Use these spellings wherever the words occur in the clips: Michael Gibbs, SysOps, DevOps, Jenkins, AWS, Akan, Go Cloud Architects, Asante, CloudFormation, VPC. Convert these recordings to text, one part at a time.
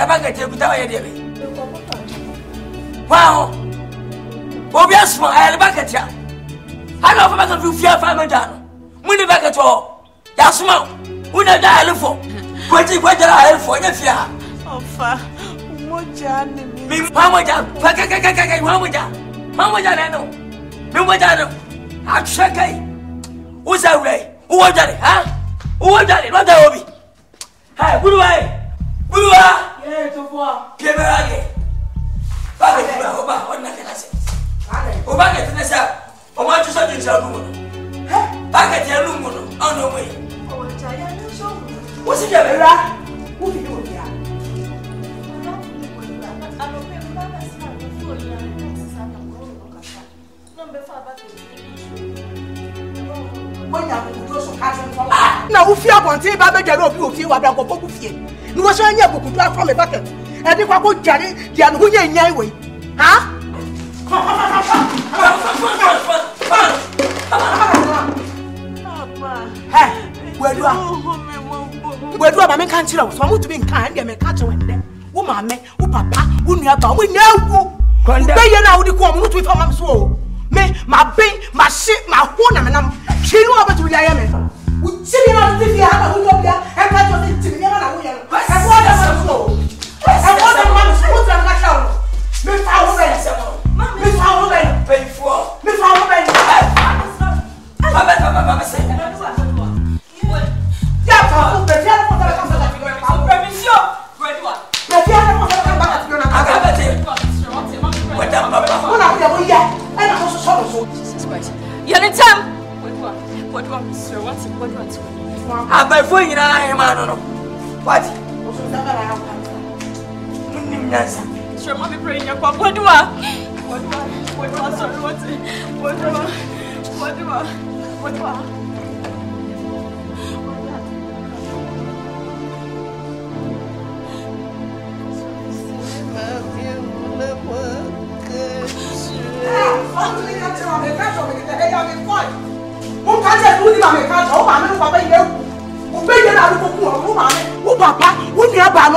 Dabanga tekutawa yedebe. Wow. Obiasmo ayalibaka tia. Hana ofabaka vufia fama dano. Muni baka to. Yasmo. Una da elfo. Kwaji kwajara elfo nyefia. Ofa. Moja ni mi. Moja. Kakakakaka moja. Moja neno. Moja neno. Akshakai. Uzawre. Uwajare, ha? Uwajare, what the obi? Hi, good way. Bua! Yeah, to bua. Keberage. Bage bua, oba, onna kenase. Bage. Oba ketenese. Oma tuso dinja lumo. He? Bage ti lumo no, ono we. Owa jaya no so. Wo si je bera? Wo fi do bia. Ona ni ko ni ba. Ano pe ba ba sa ko ni na sa na ko ka sa. No be fa ba to. Wo ya ko to so ka se fo. Ah, na wo fi abonti ba be je ro bi o fi wa bra ko poku fie. You was trying to from a bucket. I think I would carry the Anhuyan Yahweh. Huh? Where do I make country? I want to be kind and make catch away. Who, mamma, who, papa, who, never, we know. Condemn out the woman with her soul. May my bay, my ship, my woman, and I'm she knew about the diameter. Would see me out if you have a window there and catch on it to me. I want us to go. I want a man to put on that out. Miss Howland, Miss Howland, pay for Miss Howland. Jesus Christ. You're in time. What do I, sir? What do I do? I'm by phone, you know, I am out. What? Sir, mommy praying your pop. What do I? What do I, sir? What do I? What do I? What do I? Bravo, I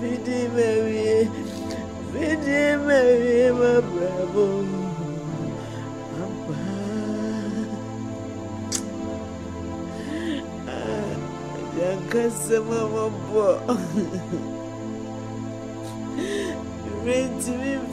feel the baby, Black and white said, "Open our sales." And to do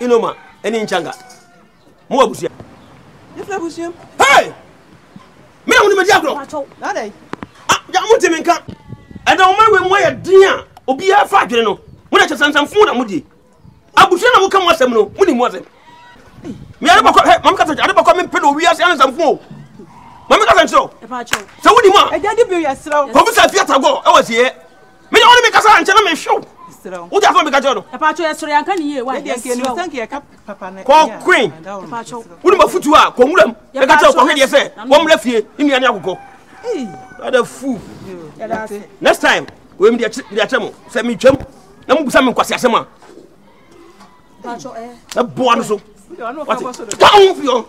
Inoma, and in Changa. Mobusia. If I was you, hey, Mamma, not a Yamutim come. I don't mind when we are dear, or be a fat, you know. When I just send some food, I would be. I would come once a minute, wouldn't was it? Mamma, come in, Pedro, we are selling some food. Mamma, so what do you want? I got to be a slow. Professor Theatre go, I was here. Me only make us and tell me show. What I found a patch of Sri Ankan here. Why, yes, you thank you, Papa. Call Queen. What about Futua? Congulum, I got up already. I said, one left here in the Anago. Hey, other fool. Next time, we'll be at the Atamo. Send me jump. No, some Quasiasama. A bonzo. Down, you.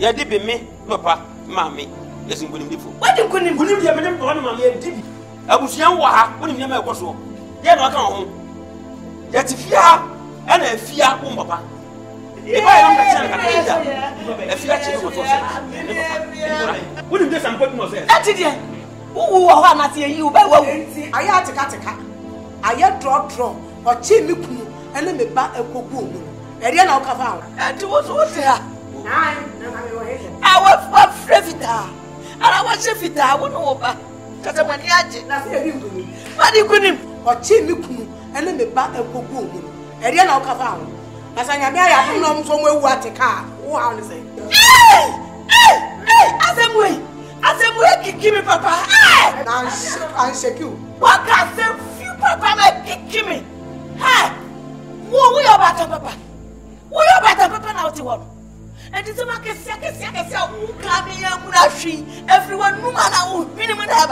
Yeah, did be me, papa, mammy. Yes, you couldn't be for. What you couldn't believe your name, mammy. I was young, what wouldn't you never so? Then I come home. That's a fear and a fear, papa. If I understand, a fear, wouldn't this important was it? That's it. Who are not here? You better. I had to cut a cat. I had draw, or chin look, and let me back a cocoon. And then I'll come out. And it was what there. I was Frevita, and I was Frevita. I went over. Because I'm an agent, nothing. But you couldn't, or Chimney, and then the back of Cocoon, and then I'll come out. My money, I run away. You minimum, I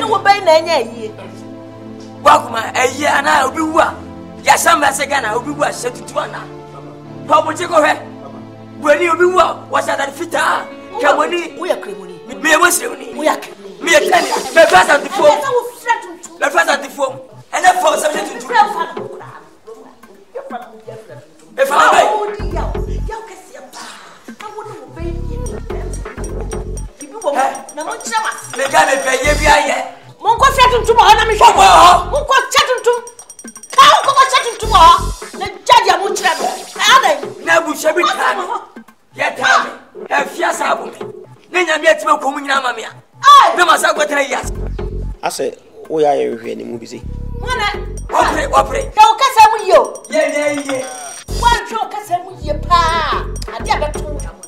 know by 9 years. Walk my a year and I'll be one. Yes, I'm as again, I'll be one. Said to one. How would you go ahead? Where you be one? What's that fit? We are criminal. We are criminal. We are criminal. We are criminal. My father, the phone. My father, the phone. And I force something to do. If I would. The guy is very young. Mungo chatting tomorrow. I'm sure. Mungo chatting tomorrow. How Mungo chatting tomorrow? The judge is much better. Aye. Now we should be calm. Get calm. If you are stubborn, then you are too common. You are mad. Aye. No matter what you do. I say, we are here to move busy. Mona. Opre, opre. You can't say we yo. Yeah. One show can't say we ye pa. I did not do that.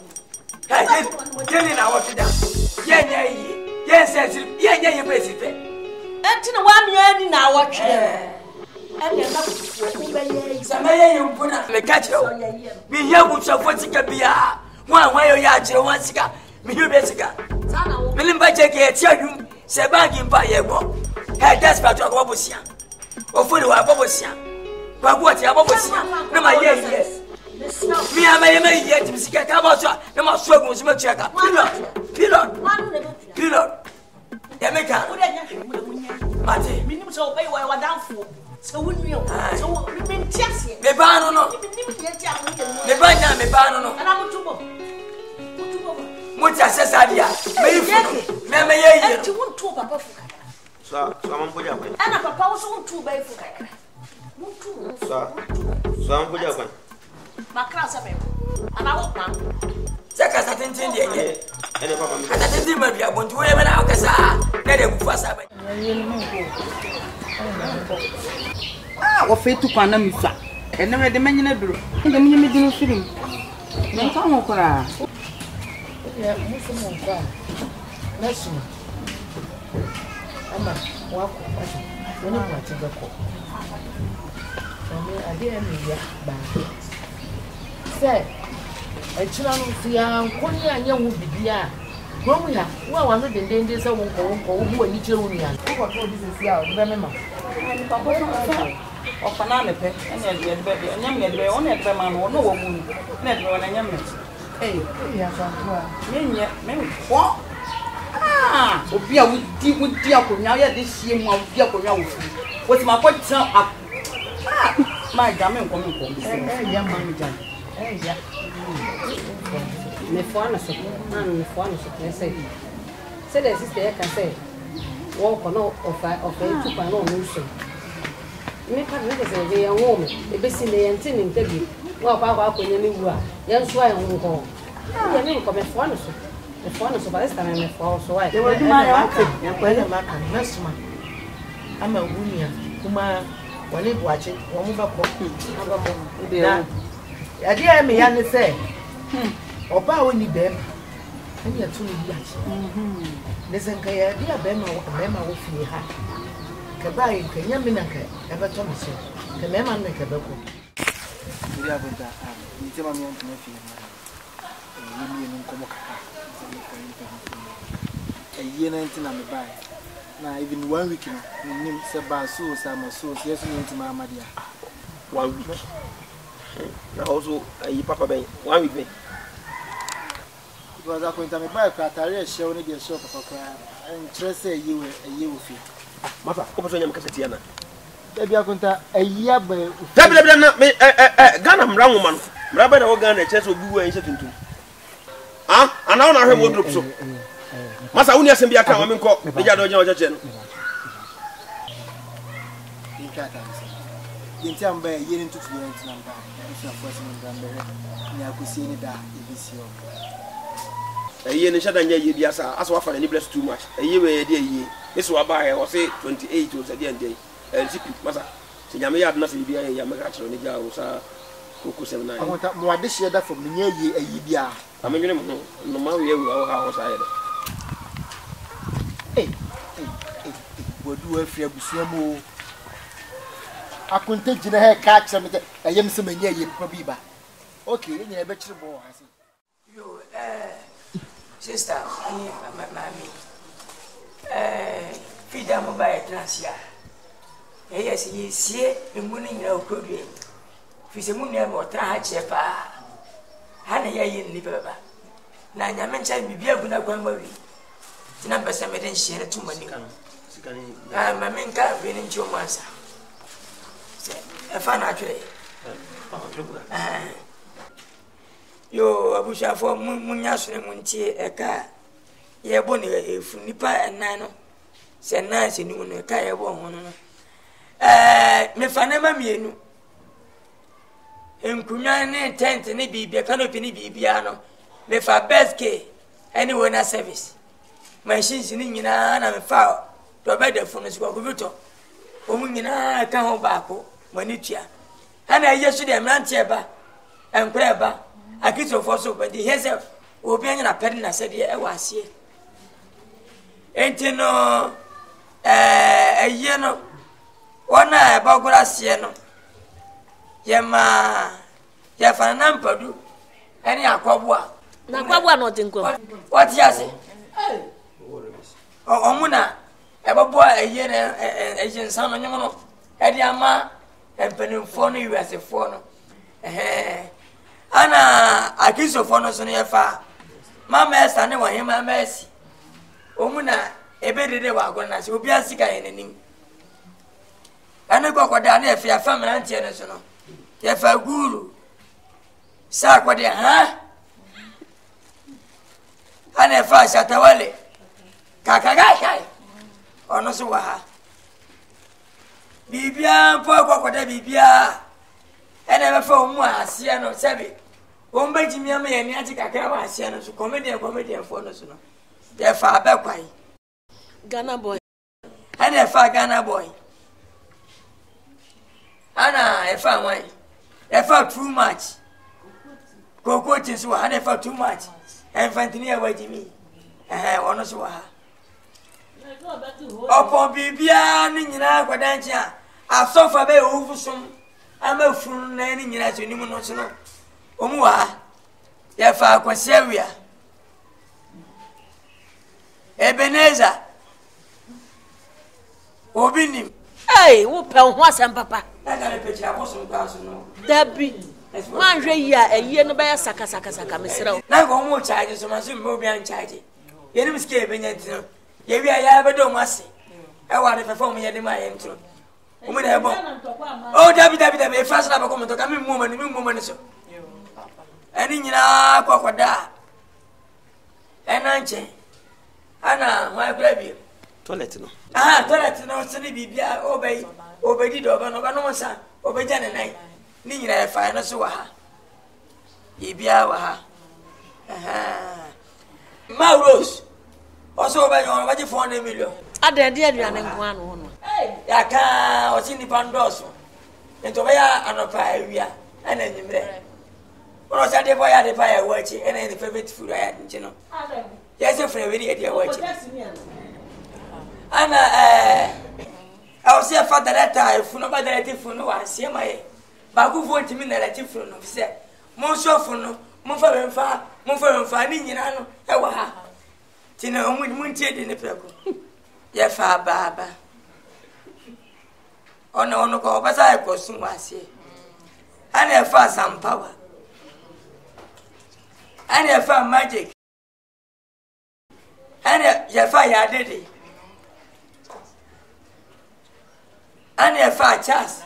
Hey, get in our kitchen. Yeah. Yes, yeah, you basic. Until one year in our chair. And you're not going to catch you. We have what you want to be. One way or yard, you want to get me. You basic. Remember, Jackie, I tell you, Sabagging by a wall. Had that's about your Bobusia. Or for the Bobusia. But what you have Bobusia? No, my yes. Me, I may yet to see a cabot. No more struggles, much checker. Pilot. Mate, minimums obey where we're down for. So wouldn't you? So we've been chasing. The banana, the banana, and I'm too much. What I says, idea. Mamma, you won't talk about someone put up. And a proposal won't too bad for that. Someone put up. My class of him, and I walk now. Sakas at India, and the problem at the Zimbabwe. I want to wear an alcazar. Let it pass away. Ah, what fate to Panamisa? And never the man in a brew. And the minimum didn't shoot him. No, come on, cry. Yeah, move on, cry. Bless you. I'm a walk. When I want to go, I didn't mean that. Say, a children see, I'm calling and young would be here. When we have, well, I'm not in danger, so won't go who and each other. Remember, Obia would deal for now yet this year. What's my point? My damn woman, young man, the foreigner, said as sister can say, walk on of a two by no motion. Make a woman, a busy day and tending to be walk out when you are. Young swine will go. I mean, come a foreigner. The phone is about this time and fall, so I will do my Akan next month. I'm a woman whom I when you watch it, one of a idea may understand. Or bow any bem, and you're too much. There's an idea bema or bema will feel hard. Kabay, can you mean ever Thomas? The lemon make a book. We have that. You tell me, a year 19 on the buy. Now, even 1 week, we need to buy souls and my souls. Yes, we need to my mother. 1 week. Now, also, a papa bay, 1 week. Because I went to my bike, I really shall only get shop of a crowd and trust a year with you. Mother, come to your Cassatiana. Baby, I went a year by Ganam Raman, Rabbi Organ, a chest will be where he's sitting to. Ah, and now I have wardrobe so. Masa only as in the account, I mean, call the other general. In Catans, in Tamber, you didn't take the end number. If you are forcing in Tamber, you could see any that it is your. A year in Shadan, you as well for any bless too much. A year, a year, this will buy or say 28 was a day. And she could, Masa, say, I may have nothing to be a Yamakacho, Nija, or Coco 7. I want more this year that from near ye a year. I mean, no matter where I was hired. Would do a fear Busamo. I couldn't take the hair catch some a young summoner, you probably back. Okay, then I bet you more. You, sister, my mammy, feed them by a transia. Yes, you see the moon in your cooking. Fisamunia or Trahachepa. Hannah, you never. Now, I mentioned me be able to go away. Number seven didn't share too many. My main car winning your master. A fan actually. You wish I for Munas and Munti a car. Ye bonny if Nipa and Nano said nice in a car won't. Me fanema menu. In Kunyan tent and be a canopy piano. Me for best key. Anyone a service. My sins in Nina and foul. To bed the phone is Wakuto. Omina can hold back, Manitia. And I yesterday am Nantiaba and Greba. I get so for so, but the herself will be in a pattern. I said, yeah, I was here. Ain't you know a year no? 1 hour about Graciano. Yama Yafanam Padu. Any aquabua. Naquabua not in good. What yes? Oh, Muna, ever boy a year and agent son on your Ediama and Penumphony as a phone. Anna, I kiss your phone on your far. My mess, I know him, my mess. Oh, Muna, a better day was going as you be a sick enemy. I know what I did for your family and international. If a guru, Sakwadia, huh? And if I shut away. Kakagai, or no so. Bibia, poor cocoa, Bibia, and ever for more, Siano Savvy. Won't bet me and Yantica, Siano, so comedian for no sooner. Therefore, I back by Ghana boy, and if I Ghana boy, Anna, if I went, if I too much, cocoaches were had for too much, and Fantinia waiting me, and I want to so. I Upon Bibian in Yanaguadancha, I saw for me over some. I'm a fool, nanny, you as you know, no. Omua, Yafa Quasaria Ebenezer Obinim. Hey, who pell was and papa? I got a picture, I wasn't thousand. That be 1 year, a year no bear Saka Saka Saka, Mr. Now go more charges, so much movie and charity. You didn't escape in it. You have a dome, I want to perform here in my intro. Oh, David, first I come to come in woman, so. And in Aquada and Anche Anna, my baby. Toiletino. Ah, toiletino, silly Bibia, obey the dog, and no one son, obey Jan and I. Nina, find us waha. Ibia waha. Aha. Maurus. Also, by your what you found a million. I did one woman. Hey, Akan was in the Pandoso. And to where I'm a fire, and then you bread. Or Saturday, I had a fire watching, and then the favorite food I had in general. Yes, a favorite idea watching. Ana I was here for the letter, if no bad relative for no one, see my Baku voting in the relative for no, sir. Monsieur for no, Mofa and Far, Ninano, Ewaha. Tino, we munted in the pebble. Yefa, Baba. Oh no, go, but I go soon, I see. I never found some power. I never found magic. And your fire did it. And a fire chas.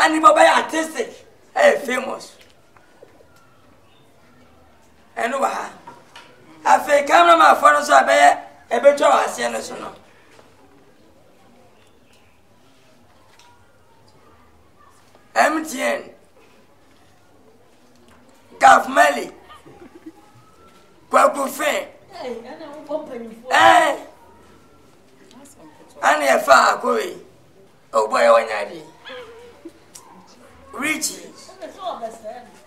And you buy artistic, famous. And why? I feel camera phone so I bear a better national. MTN Gav Mali Quakufe. Hey, and a far boy, oh boy, one idea. Richie,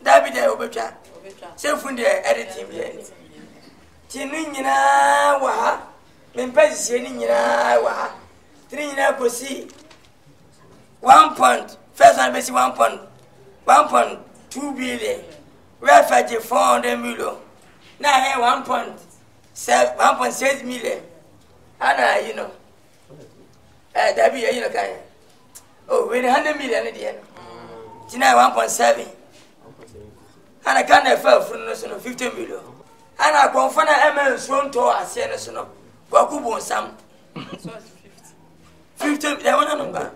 David, Oberta, self in the editing yet. Tinina, waha, Mempezin, waha, 3 years per sea. 1 pound, first and basic 1 pound, 1 pound, 2 billion, refuge 400 million. Now here 1.6 million. And you know. That be you know, oh, with 100 million at the end. Tonight 1.7. And I can't afford for no 15 million. And I confirm ML's room tour as a national. Wakubon Sam. 50. They want a number.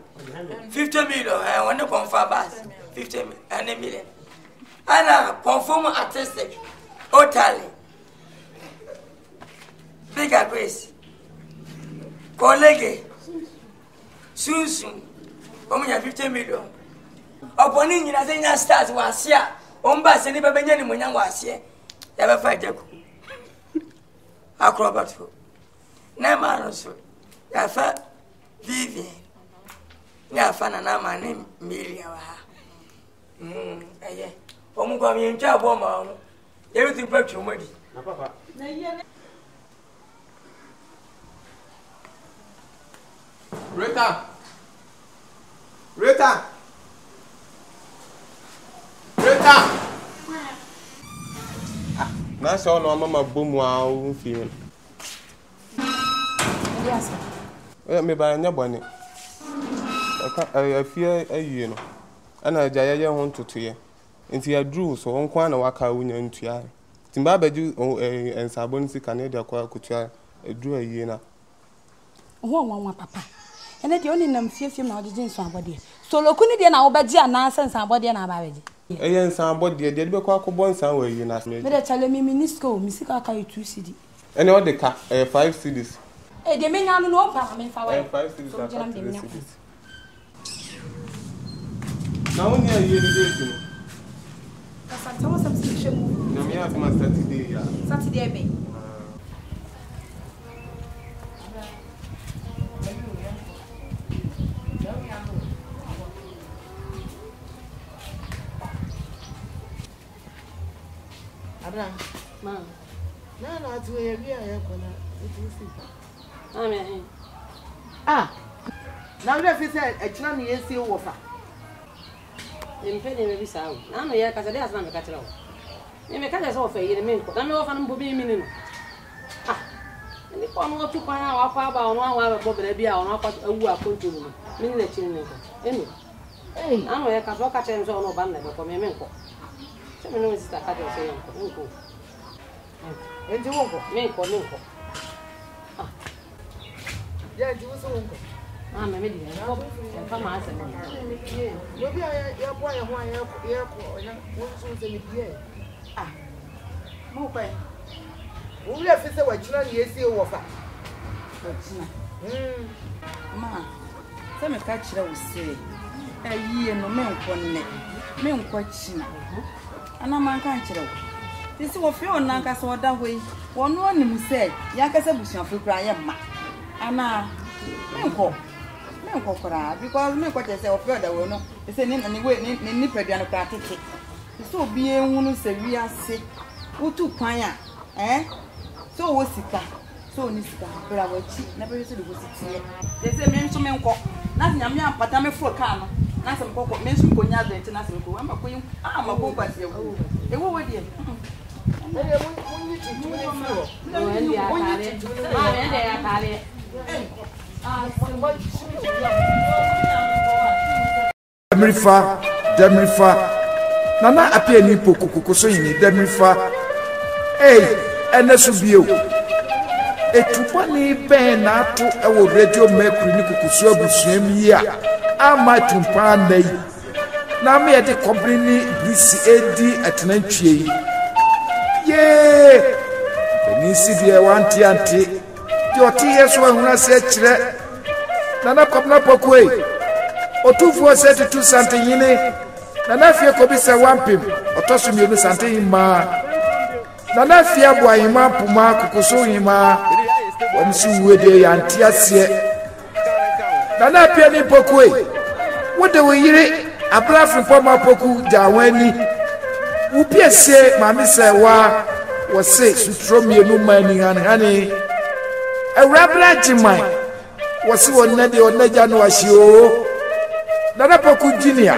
50 million. I want to confirm bass. 50 million. And I confirm artistic. Otali. Bigger Grace. Colleague. Soon, only 50 million. Upon in United States was here, on Bass and Benjamin when I was here. Never fight a acrobat. Never so. Yafa Vivian Yafan and my name, Miriam. Aye, Omuka in job, woman. Everything but your money. Rita. Now so no mama boom wow feel. Yes. Me ba nya boni. I fear you know. Ana jaye ye ho ntoto ye. Nti ya drew so won kwa na waka unya ntua. Timba beju ensabon sika na de kwa kutua drew ayi na. Ho anwa papa. Ene de oni nam fiefiem na odje nso abode. So lokuni de na obaji anansa nso abode na ababeji. Eye nso abode de be kwa akobon nso ayi na. Me de chale mi minisco mi sika ka 2 CD. Ene o de ka 5 CDs. E de menya no no pa me fa wa. 5 CDs. Na oni ayi de de. Asante was subscription. Na me afa Saturday ya. Saturday be. Abra, ma. Na na atu e bia e kona. Amen. Ah, now that you said a chummy is your offer. In penny may be sound. Now, yeah, because there's none of the catalogue. You may cut us off a minute, but I'm often booming in it. Ah, and if I'm not to find out how about 1 hour above the beer or not a war put to me, meaning the children. Hey, now I can't walk at times on November for me. Tell me, no, sister, I don't say, uncle. And you won't go, make or no. Yeah, it was uncle. I'm a medium. Come on, you'll be a boy, a one airport, and what's in the year? Ah, move away. Who left it away? Children, you offer. Ma, some catcher will say, a year no men one neck, men quachina, and I'm unconscious. This will feel like I saw that way. One morning, we said, Yakasa Bush of Ukraine. Anna, no, because look what they say of brother will know. It's an anyway, nipper than a cat. So be a woman, say we are sick. Who took pine, eh? So was Sika, so Niska, but I will cheat, never used to go sit. They say, men to men walk, nothing a man, but I'm a full calm. Not some cock, men to go near the international go. I'm a queen, I'm a book as you. They were with you. No, Demrifa, Demrifa. Nana appear ni poku kukuso yini Demrifa. Hey, enesubio. Etupa ni ben na tu ewo radio Mercury ni kukuso abusemi ya. Ama tumpa nei. Na me de company ni BCAD atinantwie yi. Ye! Benisi bi e wanti anti. Your tears were when I said, Nana Copnapokwe, or 2 4 32 Santa Yine, Nana Fia Cobisa Wampim, or Tosum Santa Yima, Nana Fia Boyma Puma Cocoso Yima, one Suede and Tiasia, Nana Piani Pokwe, what do we hear? A bluff from Poma Poku Jaweni, who Pierce, Mammy Sawa, was six to throw me a new money and honey. A rabble man was one lady or Najano as you. Narapoku Junior,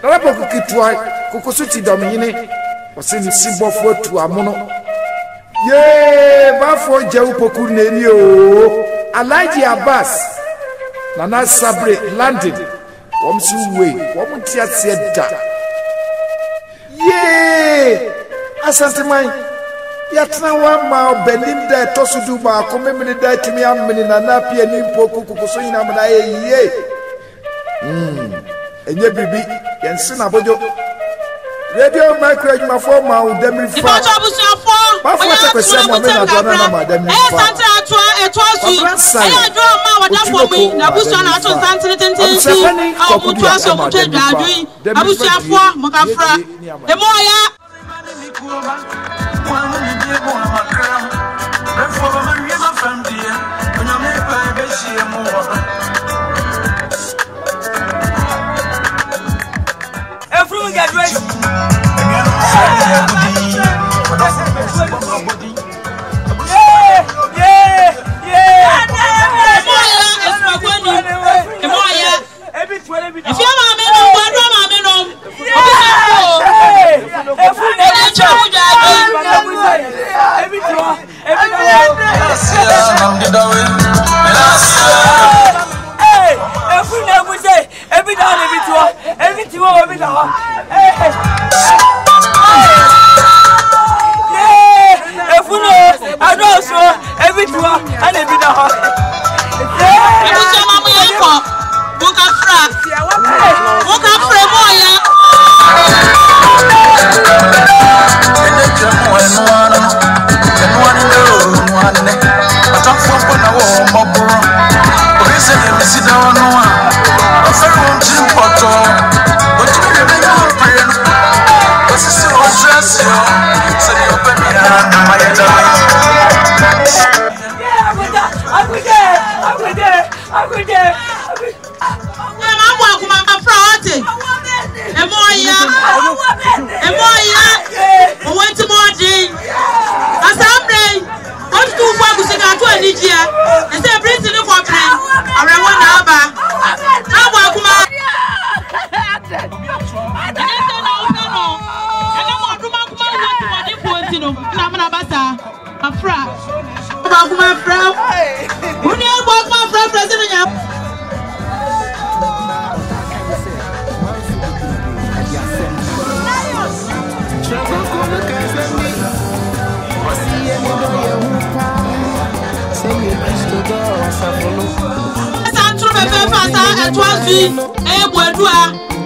Narapoku Kitwa, Cocosuti Domine, was in the symbol for to Amono. Yea, Bafo Jaupoku Nenio, Alaji Abbas, Nana Sabre, London, Wamsuwe, Wamutia Seta. Yea, Asante man. Yet now 1 mile Belinda Tosuduba commemorated to me a minute and a pia nimpo Kukusina Manae. And ye be and Sinabojo. Radio micro, my 4 mile, Demrifa. Everyone get ready. I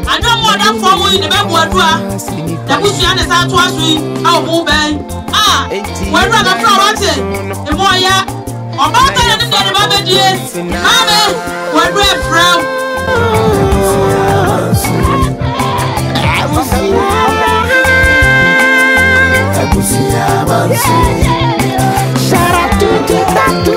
I don't want that for me in the that we see ah, where are the flowers? The more ya, or better than the other days. Mamma, where we're from. Shout out to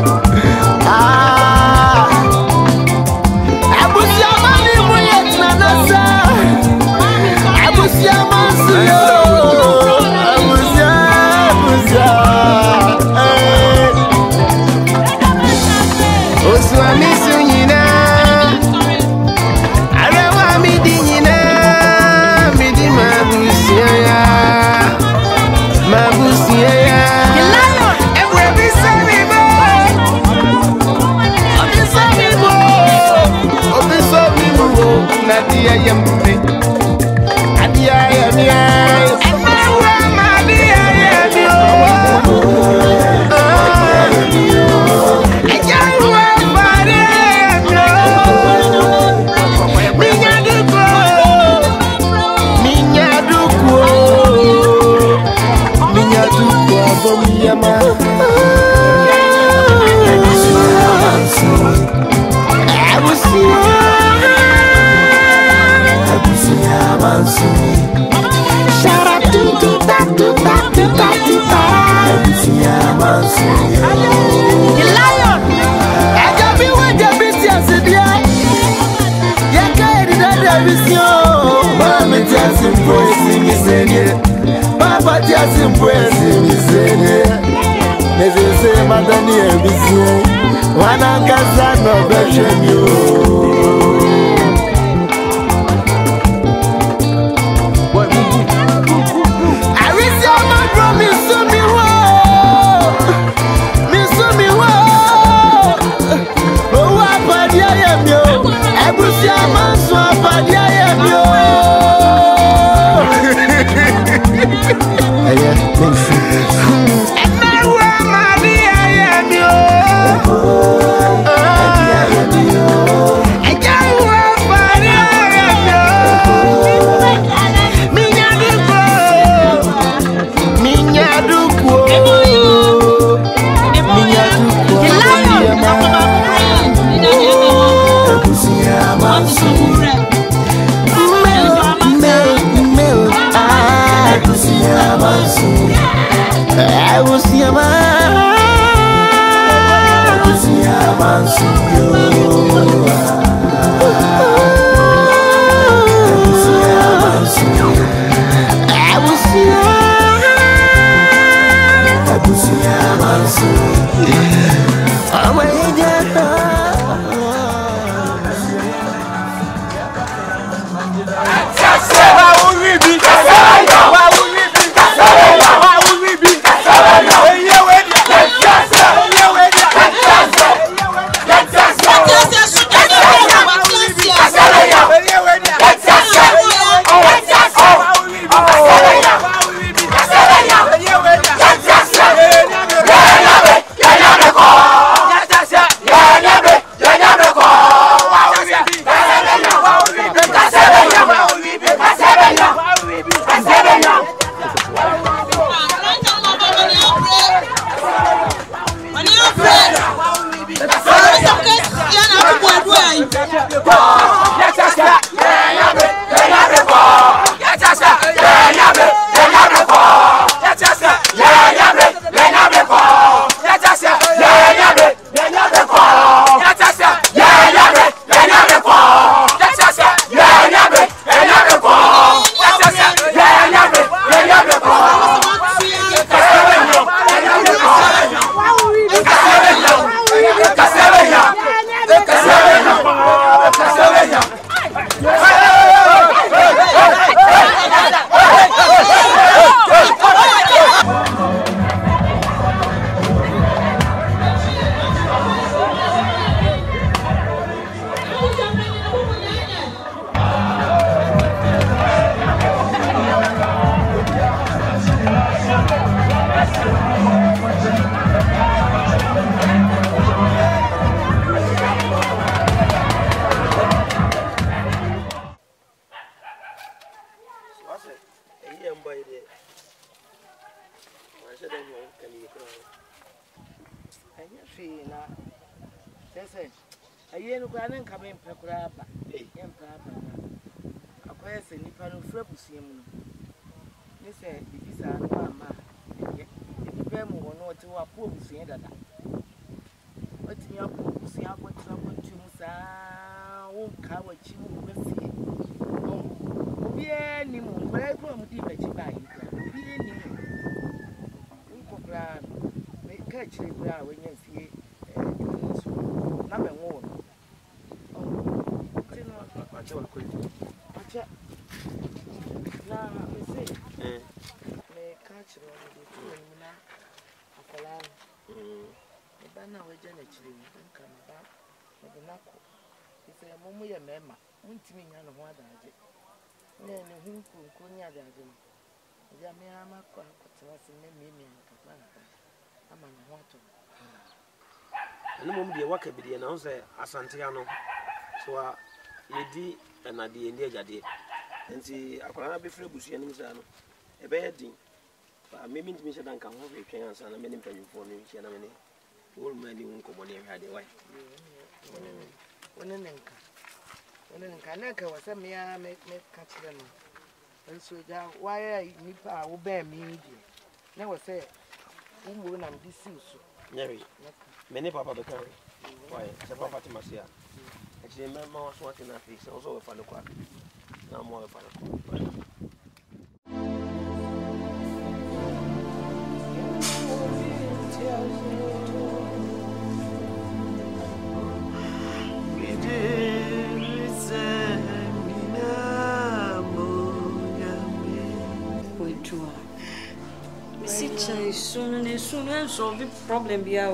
Solve the problem here.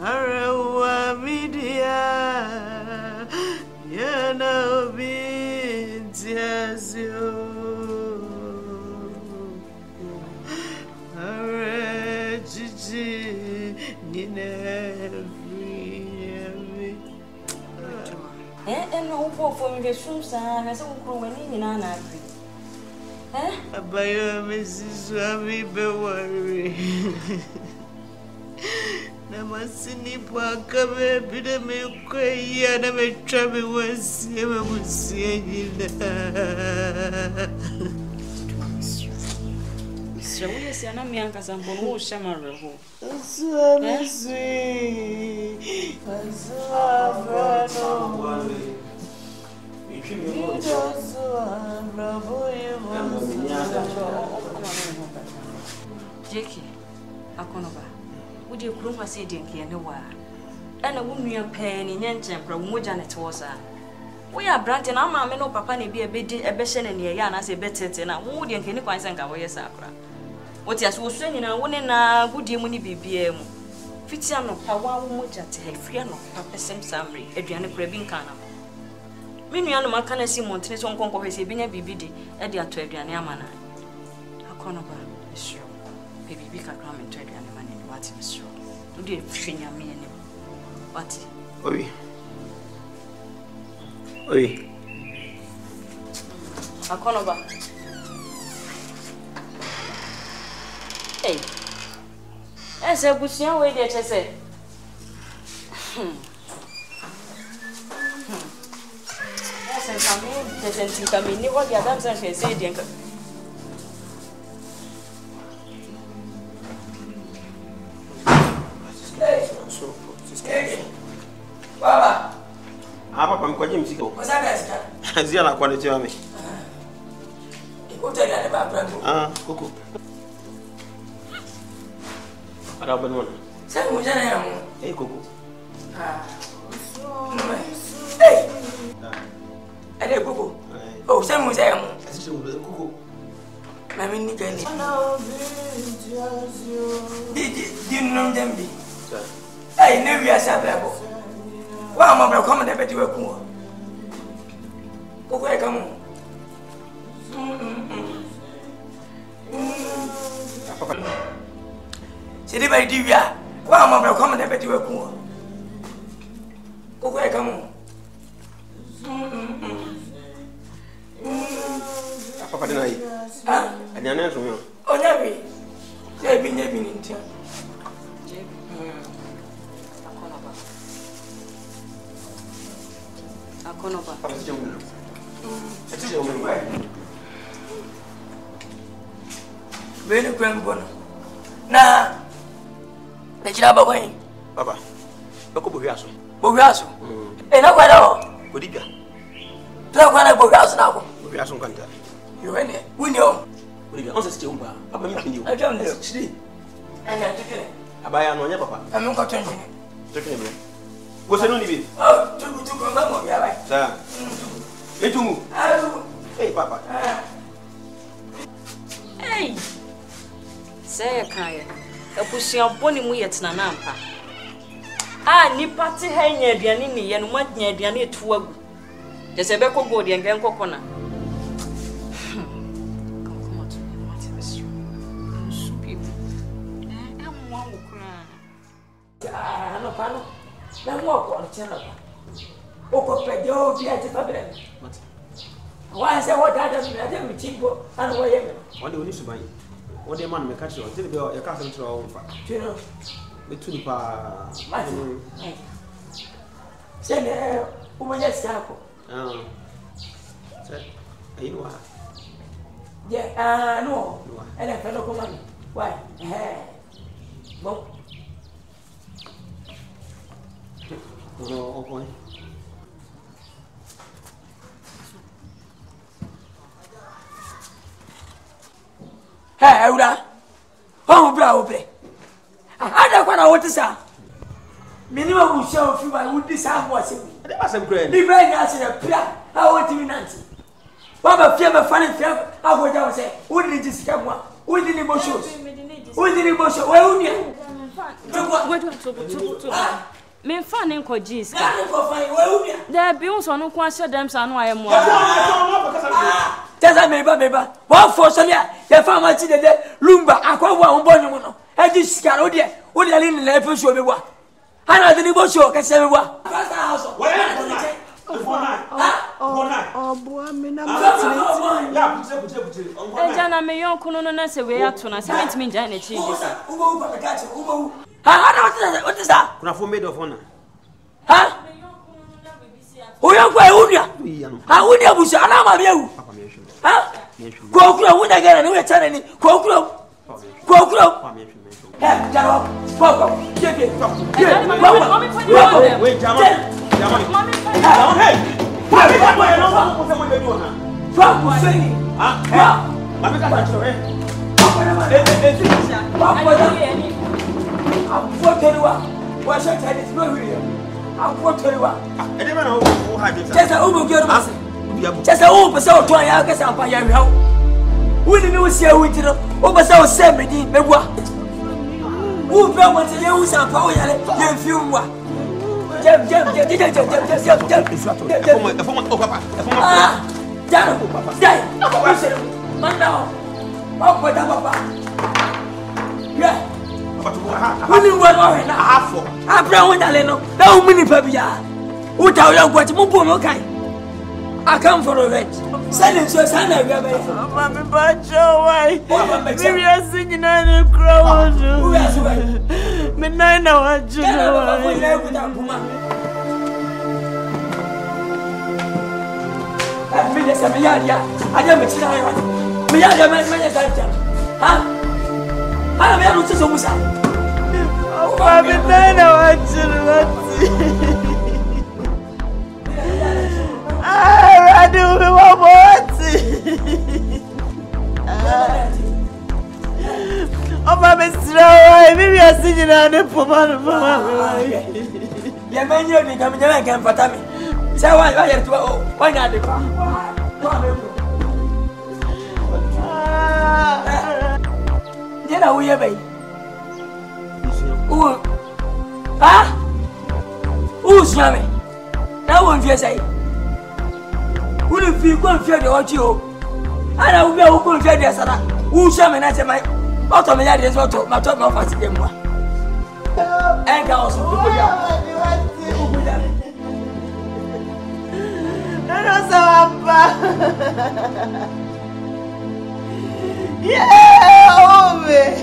Arawa media, you know, be just you. And no for me, the by your Mrs. Swami, be worried. Namasini Parker, the milk, and I'm a trouble was ever would see you. So we are saying, I'm young as I'm going to Shamar. You just bravo, you Jackie, Akonoba, would you prove a city in the war? And a woman paying in Yanchamp from Mujanet was her. We are Branton, our mamma, no papa, and be a bit a besson in Yan as a better than a wood and can you find some away sacra? What is so strange in a woman and a good demon be BM? Fitiano, Pawa Mujat, Friano, Papa Sam Samri, Adriana Crabbing Canam. Minion, my canna see Montanus on Congo has been a BBD at the Atwedian Yamana. A conoba, Monsieur, baby, we can come and trade and money. What is true? Do they fling a meaning? What? Oi, oi, a conoba. Hey, as a good young way, there, I said. Oh, some museum. I mean, you can know them. Be I never was a babble. Well, I'm coming up at your pool. Okay, come on. See the very divia. Well, I'm coming up at your pool. Okay, come on. Papa, did I? Ah, anyanya zumio. Onyabi. Nyebi ninti. Akonoba. Atijomulu. Bene kwembona. Na. Nechira baba yin. Baba. Bokubuhiaso. Bohiaso. Ena kwado. Odibia. Tla kwana bohiaso na ko. Bohiaso kanta. You went there. We know. We can also still buy. I'm not going to. I don't know. See? I'm not taking it. I buy an onion, Papa. I'm not going to change it. Taking it. What's the only? Oh, to go back on your life. Sir. Hey, to move. Hey, Papa. Hey. Say, Kaya. A pussy on pony me at Nanampa. Ah, ni party hanging near Dianini and what near Dianini to work. There's a beco body and Ganko corner. Now walk on channel. Why is that what I don't be cheapo and whatever? What do you need to buy? What the man may catch you until your castle to our own fact. You know, between Matthew. Send her woman at Sapo. You are. Yeah, no, and a fellow commander. Why? No, boy. Hey, Aura. How bravo, play. I don't want to what is up. Minimum will show you by would disarm what's in me. That was a great. Be very nice in a prayer. I want to be nancy. What a fear of funny fear. I would have said, wouldn't it just come one? Wouldn't it go shows? Wouldn't it go show? Well, yeah. What to I'm finding for Jesus. The bills on Quasha Dams and why I'm one. Tell me, Baba. One for Sonia, the farmer did the dead Lumba, Aqua, Bonomono, and this Carodia, would I in the Lepus of the war? I didn't go to a Casawa. Oh, boy, me. I what is that? Made of honor. Huh? Who are you? I would have said, I'm you. Huh? Go, would I get anywhere? Go, I'm for Teruah. Why should I tell no video? I'm for Teruah. I never know who had it. Just a old girl. Just a old person. Try out as I'm by your help. We didn't see how we did up. Over so 70. Who brought what you use and power? You feel what? Jump, I brown Aleno, no mini babia. What are you going to move? I come for a rent. Silence your son, I remember. But your wife, maybe I sing in a crowd. Midnight hour, I I'm not sure what I'm doing. We are baby. Who? Ah? Who's yummy? That won't be a say. Wouldn't feel confused about you. And I will be a good idea. Who shall I say? My automatic is what my top of us again. And also, I Yeah, hombre.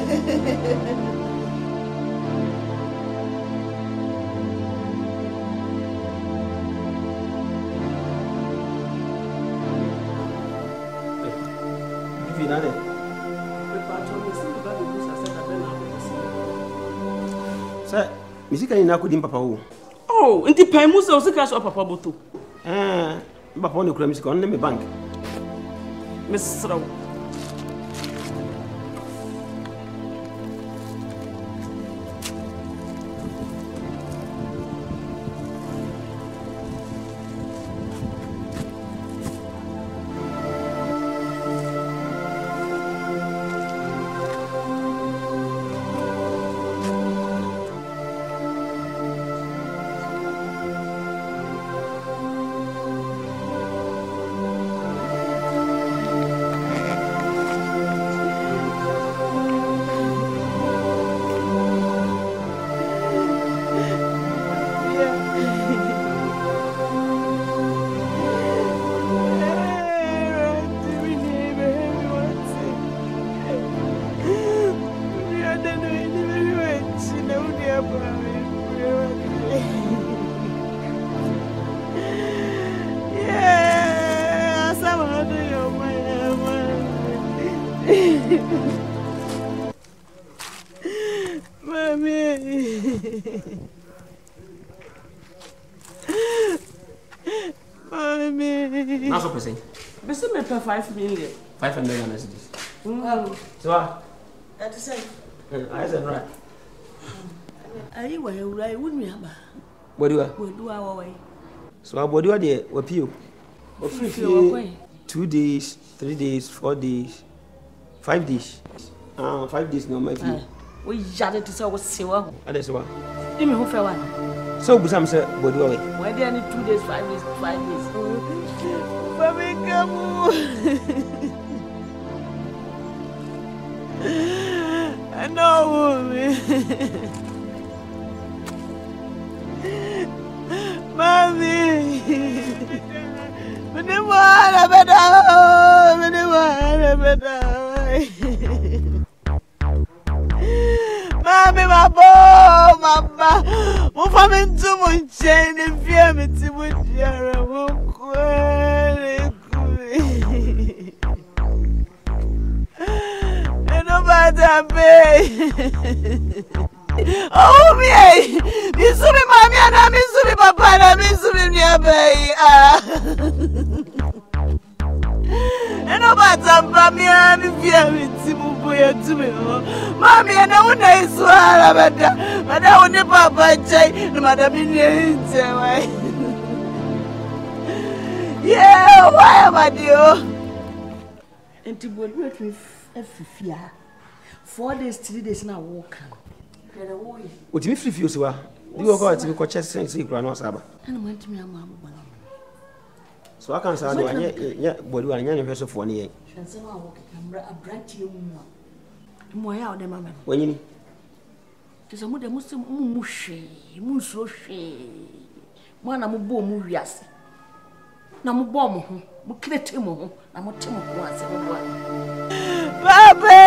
Sir, misika ina kudi papa wo. Oh, nti pan mu se osika so papa boto. Eh, papa woni kura misika onne me bank. Mrs. Raw. $5 million. $5 million as this. Hello. So what? At the same. I said right. Are you right? Would me have? What do I? What do our way? So I would do idea. What you? 2 days, 3 days, 4 days, 5 days. 5 days no my view. We jaded to say what sewa. At the sewa. You mean who fell one? So Busam said, what do I? Why they only 2 days, 5 days, 5 days? Mami, kamu. I know, Mami. Mami. Mami, Mami, my boy, mama. We're coming to my chain and fear me to my chair. Oh, me! Missouri, Mammy, and I'm Missouri, Papa, and I'm Missouri, Niabe. And about some Mammy, I'm to me. Mammy, and I would not swear, but I would never buy Jay, Madame Indian. Yeah, why am I dear? And to go with a fear. 4 days, 3 days now walk. What do you mean free you are? Do you go out to be coached since you ran Saba? And went to me a mamma. So I can't say, yeah, but you are a young person for 1 year. And so I walk a branch you more. Why out the mamma? When you is a mother Muslim mushy, mushy, one am a boom, yes. Namubom, Mukletimo, Namutimo once and one. Papa!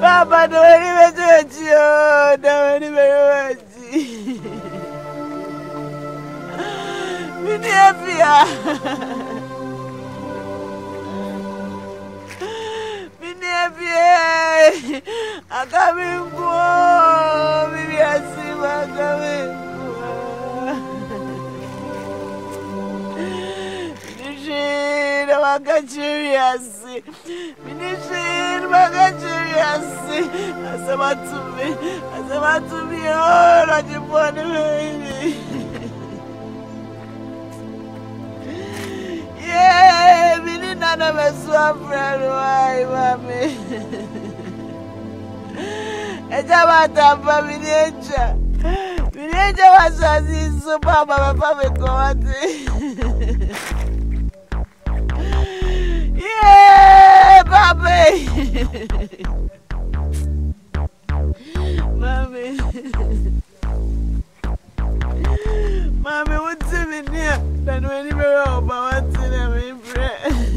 Papa, don't even touch you! Don't even touch you! Be happy! Be happy! I come in for me, I see my coming. Magazurias, Minishin Magazurias, as about to be all at the point of it. Yeah, we did none of us were friends. Why, Mammy? It's about that family nature. Villager was as super, Papa, God. Yeah, Bobby. Mommy. Mommy, what's in here? Then when you were up, I want to never bread.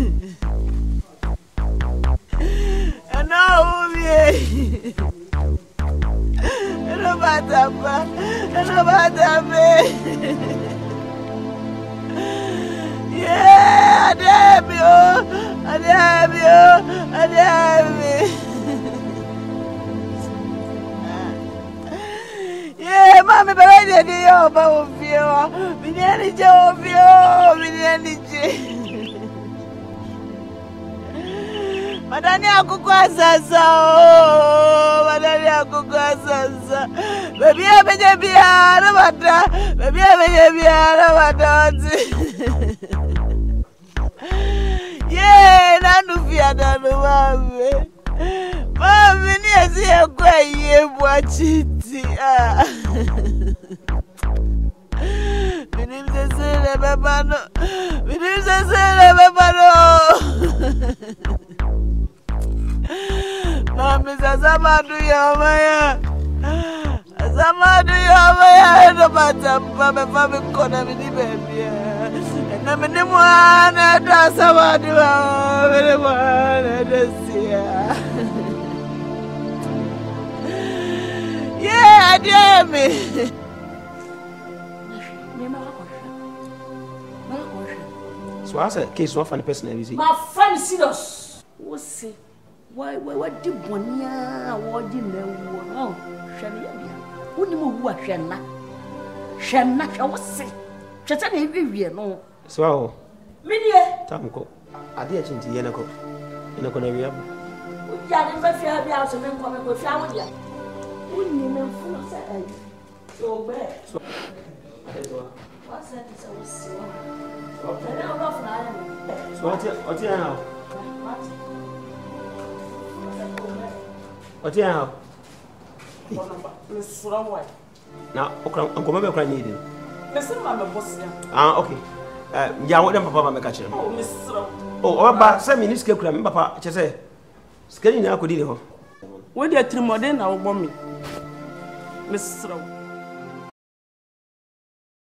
baba ovyo, minianije ovyo, minianije. Madani akukua sasa, madani akukua sasa. Babia benye biara bata, babia benye biara bata. Yee, nanu fiada nuwame. Mami ni asiye kwa yebu achiti. Minim sesele bebano. Mami sazamadu ya omaya. Sazamadu ya omaya. Eno bata mpame fami kona mini bebya. Eno mini mwana eto samadu ya omaya. Mini mwana eto siya. Yeah, dear me. So I said, "Case one funny person is it?" My friend serious. What say? Why did Bonia? Why did no one? Oh, Shania, who knew who was Shana? Shana, what say? Shana, everywhere, no. So, Minia, Tamko, I did change the Yenako. Yenako, never. We are never fair. We are so many coming with family. When they are 3 more, then I will bomb me. Miss Rowe.